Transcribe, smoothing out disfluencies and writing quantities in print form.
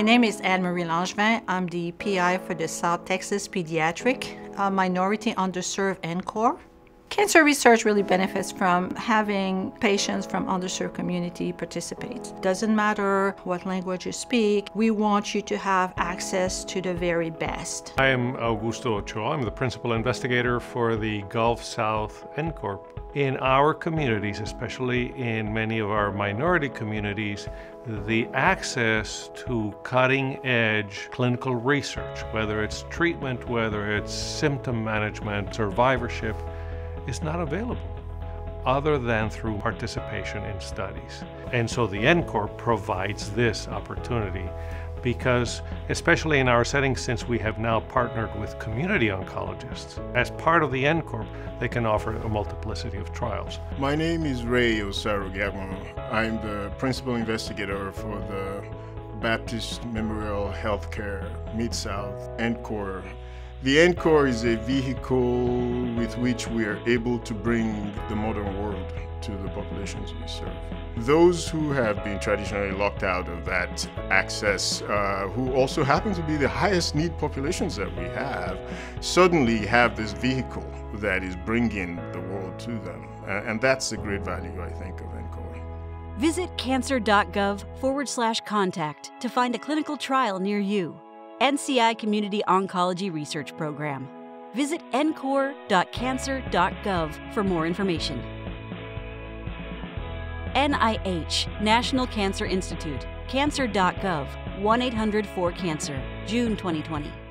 My name is Anne-Marie Langevin. I'm the PI for the South Texas Pediatric Minority Underserved NCORP. Cancer research really benefits from having patients from underserved community participate. Doesn't matter what language you speak, we want you to have access to the very best. I am Augusto Ochoa. I'm the principal investigator for the Gulf South NCORP. In our communities, especially in many of our minority communities, the access to cutting-edge clinical research, whether it's treatment, whether it's symptom management, survivorship, is not available other than through participation in studies. And so the NCORP provides this opportunity because, especially in our setting, since we have now partnered with community oncologists, as part of the NCORP, they can offer a multiplicity of trials. My name is Ray Osaro Gagwan. I'm the principal investigator for the Baptist Memorial Healthcare Mid-South NCORP. The NCORP is a vehicle with which we are able to bring the modern world to the populations we serve. Those who have been traditionally locked out of that access, who also happen to be the highest need populations that we have, suddenly have this vehicle that is bringing the world to them. And that's the great value, I think, of NCORP. Visit cancer.gov/contact to find a clinical trial near you. NCI Community Oncology Research Program. Visit ncor.cancer.gov for more information. NIH, National Cancer Institute, cancer.gov, 1-800-4-CANCER, June 2020.